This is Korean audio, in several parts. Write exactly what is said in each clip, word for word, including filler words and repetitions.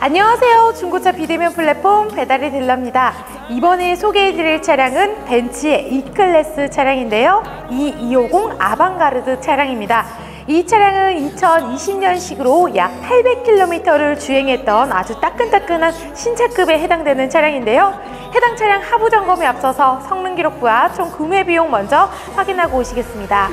안녕하세요. 중고차 비대면 플랫폼 배달의 딜러입니다. 이번에 소개해드릴 차량은 벤츠의 E-클래스 차량인데요. 이 이백오십 아방가르드 차량입니다. 이 차량은 이천이십 년식으로 약 팔백 킬로미터를 주행했던 아주 따끈따끈한 신차급에 해당되는 차량인데요. 해당 차량 하부 점검에 앞서서 성능 기록부와 총 구매 비용 먼저 확인하고 오시겠습니다.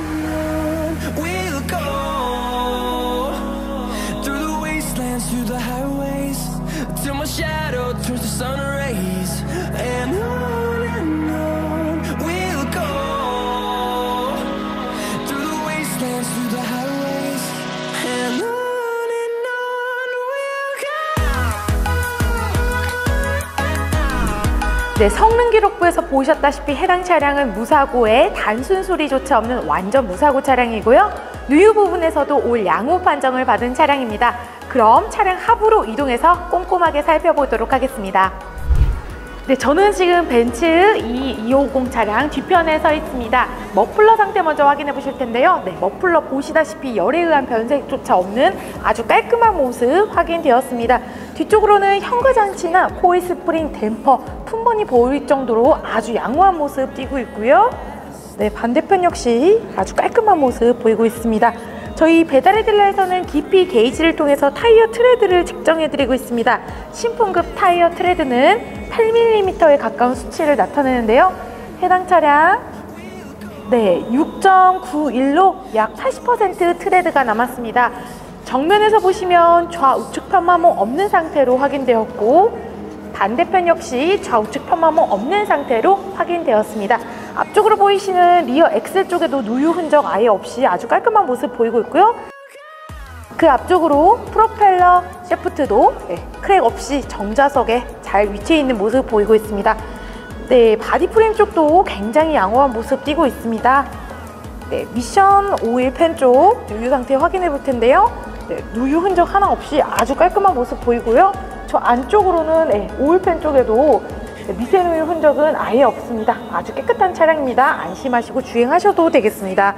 네, 성능 기록부에서 보셨다시피 해당 차량은 무사고에 단순 소리조차 없는 완전 무사고 차량이고요. 누유 부분에서도 올 양호 판정을 받은 차량입니다. 그럼 차량 하부로 이동해서 꼼꼼하게 살펴보도록 하겠습니다. 네, 저는 지금 벤츠 이 이백오십 차량 뒤편에 서 있습니다. 머플러 상태 먼저 확인해 보실 텐데요. 네, 머플러 보시다시피 열에 의한 변색조차 없는 아주 깔끔한 모습 확인되었습니다. 뒤쪽으로는 현가장치나 코일 스프링 댐퍼 품번이 보일 정도로 아주 양호한 모습 띄고 있고요. 네, 반대편 역시 아주 깔끔한 모습 보이고 있습니다. 저희 배달의 딜러에서는 깊이 게이지를 통해서 타이어 트레드를 측정해드리고 있습니다. 신품급 타이어 트레드는 팔 밀리미터에 가까운 수치를 나타내는데요. 해당 차량 네, 육 점 구일로 약 팔십 퍼센트 트레드가 남았습니다. 정면에서 보시면 좌우측 편마모 없는 상태로 확인되었고 반대편 역시 좌우측 편마모 없는 상태로 확인되었습니다. 앞쪽으로 보이시는 리어 엑셀 쪽에도 누유 흔적 아예 없이 아주 깔끔한 모습 보이고 있고요. 그 앞쪽으로 프로펠러 샤프트도 크랙 없이 정자석에 잘 위치해 있는 모습 보이고 있습니다. 네, 바디 프레임 쪽도 굉장히 양호한 모습 띄고 있습니다. 네, 미션 오일 팬 쪽 누유 상태 확인해 볼 텐데요. 네, 누유 흔적 하나 없이 아주 깔끔한 모습 보이고요. 저 안쪽으로는 오일팬 쪽에도 미세누유 흔적은 아예 없습니다. 아주 깨끗한 차량입니다. 안심하시고 주행하셔도 되겠습니다.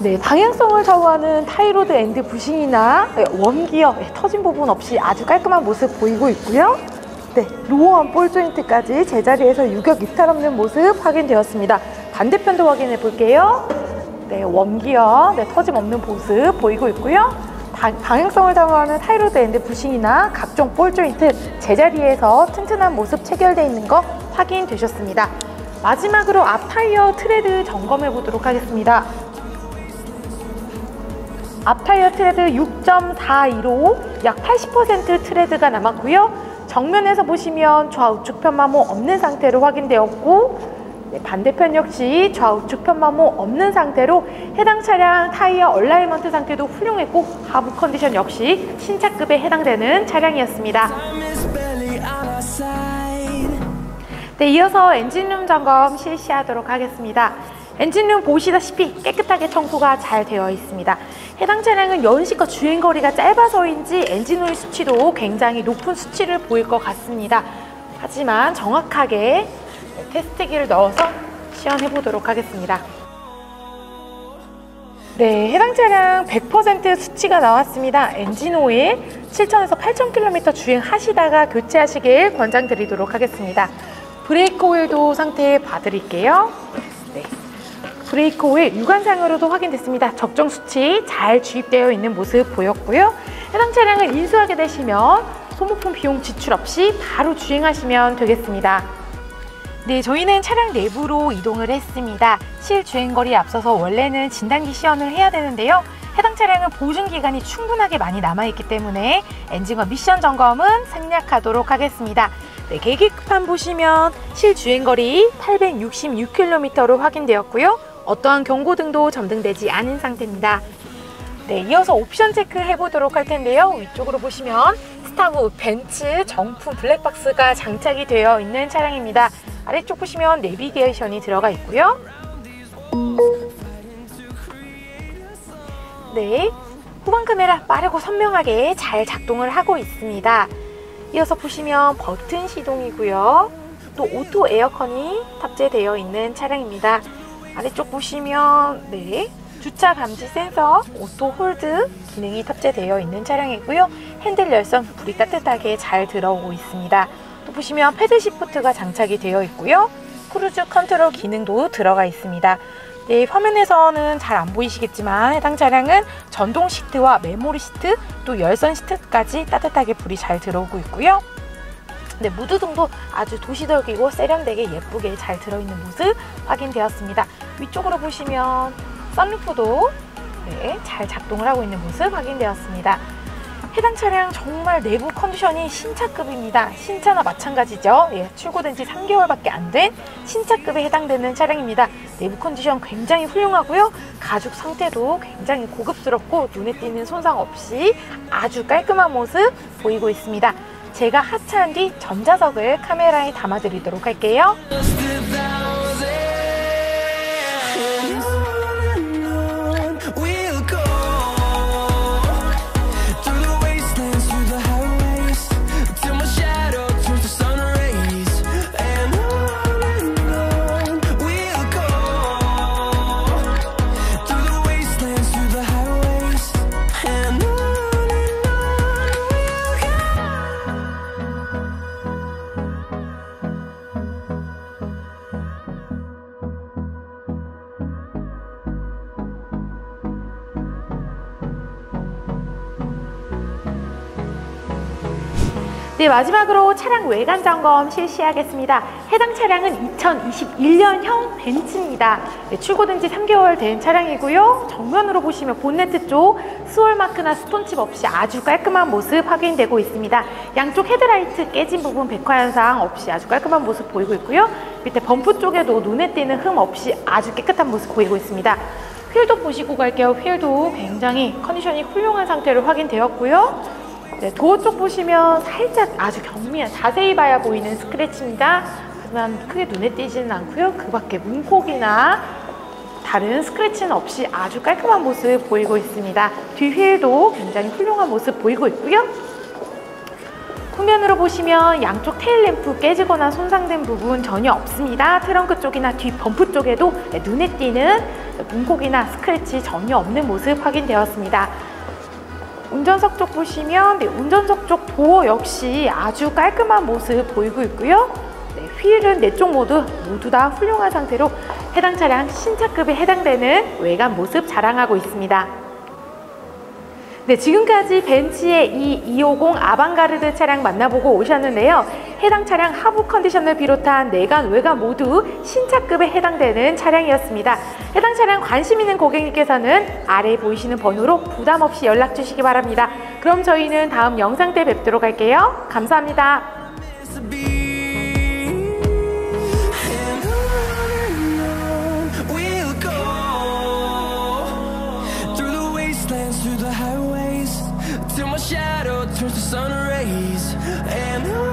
네, 방향성을 좌우하는 타이로드 엔드 부싱이나 웜기어 터진 부분 없이 아주 깔끔한 모습 보이고 있고요. 네, 로어한 볼 조인트까지 제자리에서 유격 이탈 없는 모습 확인되었습니다. 반대편도 확인해 볼게요. 네, 웜기어 네, 터짐 없는 모습 보이고 있고요. 방향성을 담아하는 타이로드 엔드 부싱이나 각종 볼 조인트 제자리에서 튼튼한 모습 체결되어 있는 거 확인되셨습니다. 마지막으로 앞 타이어 트레드 점검해 보도록 하겠습니다. 앞 타이어 트레드 육 점 사이로 약 팔십 퍼센트 트레드가 남았고요. 정면에서 보시면 좌우측 편마모 없는 상태로 확인되었고 네, 반대편 역시 좌우측 편마모 없는 상태로 해당 차량 타이어 얼라이먼트 상태도 훌륭했고 하부 컨디션 역시 신차급에 해당되는 차량이었습니다. 네, 이어서 엔진룸 점검 실시하도록 하겠습니다. 엔진룸 보시다시피 깨끗하게 청소가 잘 되어 있습니다. 해당 차량은 연식과 주행거리가 짧아서인지 엔진오일 수치도 굉장히 높은 수치를 보일 것 같습니다. 하지만 정확하게 테스트기를 넣어서 시연해 보도록 하겠습니다. 네, 해당 차량 백 퍼센트 수치가 나왔습니다. 엔진오일 칠천에서 팔천 킬로미터 주행하시다가 교체하시길 권장드리도록 하겠습니다. 브레이크 오일도 상태 봐드릴게요. 네, 브레이크 오일 육안상으로도 확인됐습니다. 적정 수치 잘 주입되어 있는 모습 보였고요. 해당 차량을 인수하게 되시면 소모품 비용 지출 없이 바로 주행하시면 되겠습니다. 네, 저희는 차량 내부로 이동을 했습니다. 실주행거리에 앞서서 원래는 진단기 시연을 해야 되는데요. 해당 차량은 보증기간이 충분하게 많이 남아있기 때문에 엔진과 미션 점검은 생략하도록 하겠습니다. 네, 계기판 보시면 실주행거리 팔백육십육 킬로미터로 확인되었고요. 어떠한 경고등도 점등되지 않은 상태입니다. 네, 이어서 옵션 체크해 보도록 할 텐데요. 위쪽으로 보시면 스타북, 벤츠, 정품 블랙박스가 장착이 되어 있는 차량입니다. 아래쪽 보시면 내비게이션이 들어가 있고요. 네, 후방 카메라 빠르고 선명하게 잘 작동을 하고 있습니다. 이어서 보시면 버튼 시동이고요. 또 오토 에어컨이 탑재되어 있는 차량입니다. 아래쪽 보시면 네, 주차 감지 센서, 오토 홀드, 기능이 탑재되어 있는 차량이고요. 핸들 열선 불이 따뜻하게 잘 들어오고 있습니다. 또 보시면 패들 시프트가 장착이 되어 있고요. 크루즈 컨트롤 기능도 들어가 있습니다. 네, 화면에서는 잘 안 보이시겠지만 해당 차량은 전동 시트와 메모리 시트, 또 열선 시트까지 따뜻하게 불이 잘 들어오고 있고요. 네, 무드등도 아주 도시적이고 세련되게 예쁘게 잘 들어있는 모습 확인되었습니다. 위쪽으로 보시면 선루프도 네, 잘 작동을 하고 있는 모습 확인되었습니다. 해당 차량 정말 내부 컨디션이 신차급입니다. 신차나 마찬가지죠. 예, 출고된 지 삼 개월밖에 안 된 신차급에 해당되는 차량입니다. 내부 컨디션 굉장히 훌륭하고요. 가죽 상태도 굉장히 고급스럽고 눈에 띄는 손상 없이 아주 깔끔한 모습 보이고 있습니다. 제가 하차한 뒤 전자석을 카메라에 담아드리도록 할게요. 네, 마지막으로 차량 외관 점검 실시하겠습니다. 해당 차량은 이천이십일 년형 벤츠입니다. 네, 출고된 지 삼 개월 된 차량이고요. 정면으로 보시면 본네트 쪽 스월마크나 스톤칩 없이 아주 깔끔한 모습 확인되고 있습니다. 양쪽 헤드라이트 깨진 부분 백화현상 없이 아주 깔끔한 모습 보이고 있고요. 밑에 범프 쪽에도 눈에 띄는 흠 없이 아주 깨끗한 모습 보이고 있습니다. 휠도 보시고 갈게요. 휠도 굉장히 컨디션이 훌륭한 상태로 확인되었고요. 네, 도어 쪽 보시면 살짝 아주 경미한, 자세히 봐야 보이는 스크래치입니다. 하지만 크게 눈에 띄지는 않고요. 그 밖에 문콕이나 다른 스크래치는 없이 아주 깔끔한 모습 보이고 있습니다. 뒤휠도 굉장히 훌륭한 모습 보이고 있고요. 후면으로 보시면 양쪽 테일램프 깨지거나 손상된 부분 전혀 없습니다. 트렁크 쪽이나 뒤 범프 쪽에도 눈에 띄는 문콕이나 스크래치 전혀 없는 모습 확인되었습니다. 운전석 쪽 보시면 네, 운전석 쪽 도어 역시 아주 깔끔한 모습 보이고 있고요. 네, 휠은 네 쪽 모두 모두 다 훌륭한 상태로 해당 차량 신차급에 해당되는 외관 모습 자랑하고 있습니다. 네, 지금까지 벤츠의 이 이오공 아방가르드 차량 만나보고 오셨는데요. 해당 차량 하부 컨디션을 비롯한 내관, 외관 모두 신차급에 해당되는 차량이었습니다. 해당 차량 관심 있는 고객님께서는 아래에 보이시는 번호로 부담 없이 연락 주시기 바랍니다. 그럼 저희는 다음 영상 때 뵙도록 할게요. 감사합니다. Till my shadow turns to sun rays and I...